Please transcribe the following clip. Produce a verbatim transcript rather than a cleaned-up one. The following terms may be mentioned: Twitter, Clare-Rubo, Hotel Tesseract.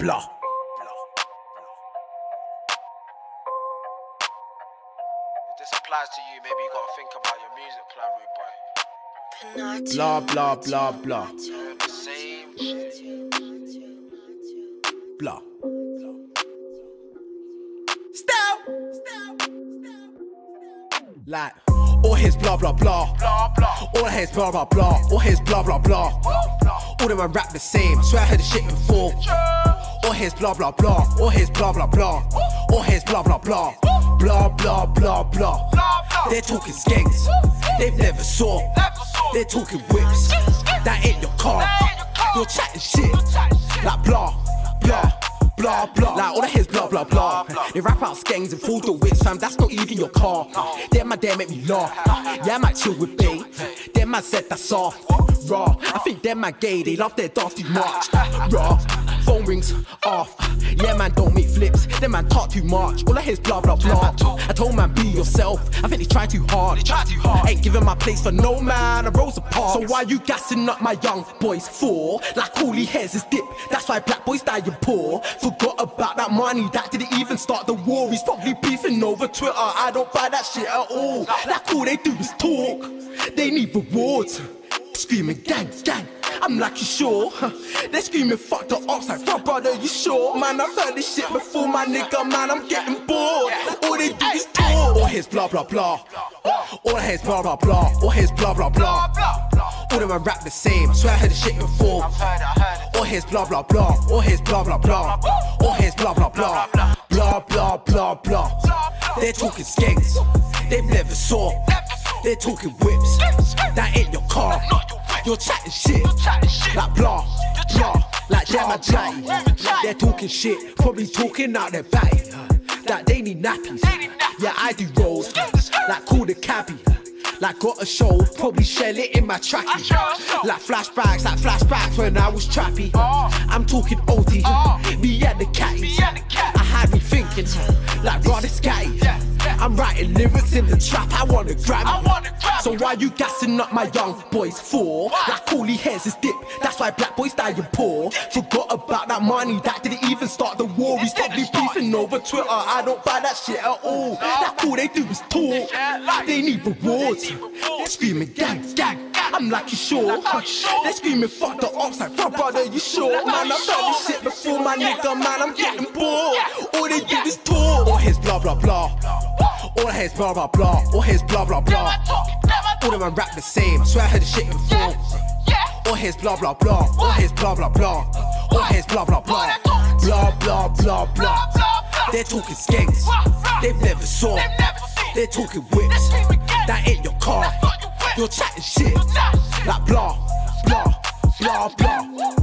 Blah. If this applies to you, maybe you gotta think about your music, Clare-Rubo. Blah, blah, blah, blah. Doing the same shit. Blah. Like all his blah blah blah, blah blah. All his blah blah blah, all his blah blah blah. All them I rap the same, swear I heard the shit before. All his blah blah blah, all his blah blah blah. All his blah blah blah, blah blah blah blah. They're talking skanks, they've never saw. They're talking whips, that ain't your car. You're chatting shit, like blah blah. Blah blah, like all of his blah blah blah. They rap out skanks and fool your whips, fam. That's not even your car. Damn, my damn make me laugh. Yeah, I might chill with babe. Damn, I said that's soft, raw. I think them my gay. They love their dusty march, raw. Phone rings off. Yeah, man, don't make flips. Them man talk too much. All of his blah blah blah. I told man be yourself. I think they try too hard. They try too hard. Ain't giving my place for no man. I rose apart. So why you gassing up my young boys for? Like all he has is dip. That's why black boys dying poor. Forgot about that money, that didn't even start the war. He's probably beefing over Twitter. I don't buy that shit at all. Like all they do is talk. They need rewards. Screaming gang, gang. I'm like, you sure? Huh. They're screaming, fuck the ops. Like, fuck, brother, you sure? Man, I've heard this shit before, my nigga. Man, I'm getting bored. All they do is talk. All his blah, blah, blah. All his blah, blah, blah. All his blah, blah, blah. All them I rap the same. Swear I heard this shit before. All his blah, blah, blah. All his blah, blah, blah. All his blah, blah, blah. Blah, blah, blah, blah. They're talking skanks. They've never saw. They're talking whips. That ain't your car. You're chatting shit, like blah, blah, like they're my chatty. They're talking shit, probably talking out their body. Like they need nappies, yeah I do rolls. Like call the cabbie, like got a show, probably shell it in my trackie. Like flashbacks, like flashbacks when I was trappy. I'm talking O T, me and the catty. I had me thinking, like rather scatty. I'm writing lyrics in the trap, I wanna grab it. So why you gassing up my young boys for? Like all he has is dip, that's why black boys dying poor. Forgot about that money, that didn't even start the war. He's probably beefing over Twitter, I don't buy that shit at all. Like all they do is talk, they need rewards. They're screaming gang, gang, I'm like you sure? They're screaming fuck the ops, like fuck brother you sure? Man I've done this shit before my nigga, man I'm getting bored. All they do is talk, all his blah blah blah. All his blah blah blah, all his blah blah blah. All them I rap the same, swear I heard the shit before. All his blah blah blah, all his blah blah blah. All his blah blah blah, blah blah blah blah. They're talking skanks, they've never saw. They're talking whips, that ain't your car. You're chatting shit, like blah, blah, blah, blah.